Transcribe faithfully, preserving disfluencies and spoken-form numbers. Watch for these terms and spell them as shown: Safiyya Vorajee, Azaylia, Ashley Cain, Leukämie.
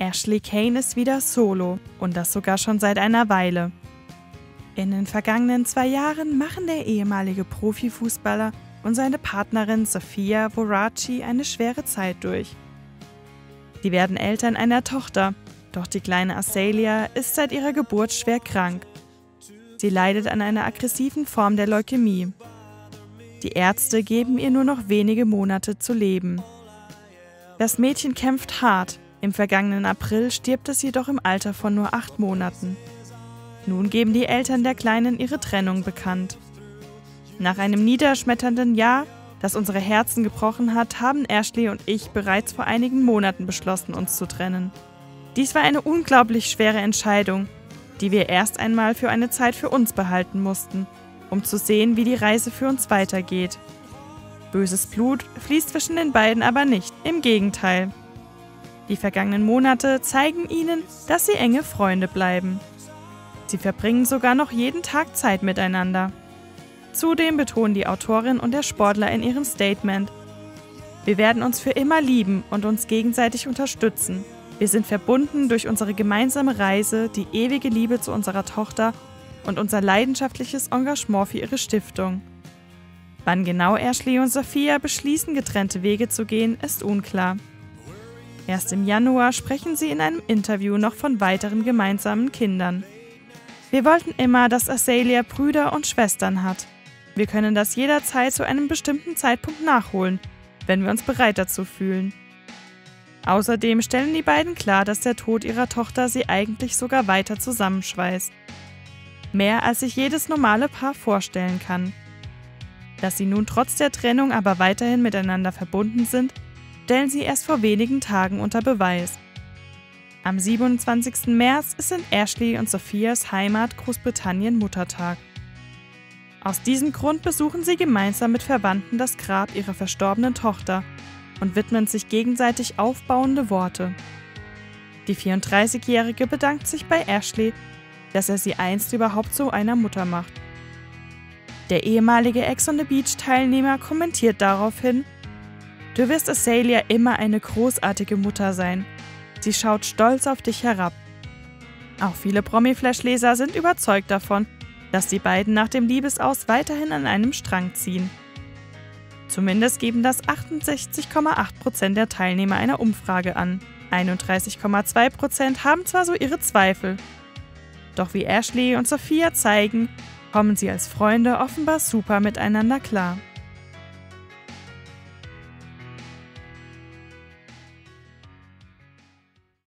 Ashley Cain ist wieder solo und das sogar schon seit einer Weile. In den vergangenen zwei Jahren machen der ehemalige Profifußballer und seine Partnerin Safiyya Vorajee eine schwere Zeit durch. Die werden Eltern einer Tochter, doch die kleine Azaylia ist seit ihrer Geburt schwer krank. Sie leidet an einer aggressiven Form der Leukämie. Die Ärzte geben ihr nur noch wenige Monate zu leben. Das Mädchen kämpft hart, im vergangenen April stirbt es jedoch im Alter von nur acht Monaten. Nun geben die Eltern der Kleinen ihre Trennung bekannt. Nach einem niederschmetternden Jahr, das unsere Herzen gebrochen hat, haben Ashley und ich bereits vor einigen Monaten beschlossen, uns zu trennen. Dies war eine unglaublich schwere Entscheidung, die wir erst einmal für eine Zeit für uns behalten mussten, um zu sehen, wie die Reise für uns weitergeht. Böses Blut fließt zwischen den beiden aber nicht, im Gegenteil. Die vergangenen Monate zeigen ihnen, dass sie enge Freunde bleiben. Sie verbringen sogar noch jeden Tag Zeit miteinander. Zudem betonen die Autorin und der Sportler in ihrem Statement: Wir werden uns für immer lieben und uns gegenseitig unterstützen. Wir sind verbunden durch unsere gemeinsame Reise, die ewige Liebe zu unserer Tochter und unser leidenschaftliches Engagement für ihre Stiftung. Wann genau Ashley und Safiyya beschließen, getrennte Wege zu gehen, ist unklar. Erst im Januar sprechen sie in einem Interview noch von weiteren gemeinsamen Kindern. Wir wollten immer, dass Azaylia Brüder und Schwestern hat. Wir können das jederzeit zu einem bestimmten Zeitpunkt nachholen, wenn wir uns bereit dazu fühlen. Außerdem stellen die beiden klar, dass der Tod ihrer Tochter sie eigentlich sogar weiter zusammenschweißt. Mehr als sich jedes normale Paar vorstellen kann. Dass sie nun trotz der Trennung aber weiterhin miteinander verbunden sind, stellen sie erst vor wenigen Tagen unter Beweis. Am siebenundzwanzigsten März ist in Ashley und Safiyyas Heimat Großbritannien Muttertag. Aus diesem Grund besuchen sie gemeinsam mit Verwandten das Grab ihrer verstorbenen Tochter und widmen sich gegenseitig aufbauende Worte. Die vierunddreißigjährige bedankt sich bei Ashley, dass er sie einst überhaupt zu einer Mutter macht. Der ehemalige Ex on the Beach-Teilnehmer kommentiert daraufhin: Du wirst Azaylia immer eine großartige Mutter sein. Sie schaut stolz auf dich herab. Auch viele Promi-Flash-Leser sind überzeugt davon, dass die beiden nach dem Liebesaus weiterhin an einem Strang ziehen. Zumindest geben das achtundsechzig Komma acht Prozent der Teilnehmer einer Umfrage an. einunddreißig Komma zwei Prozent haben zwar so ihre Zweifel. Doch wie Ashley und Safiyya zeigen, kommen sie als Freunde offenbar super miteinander klar.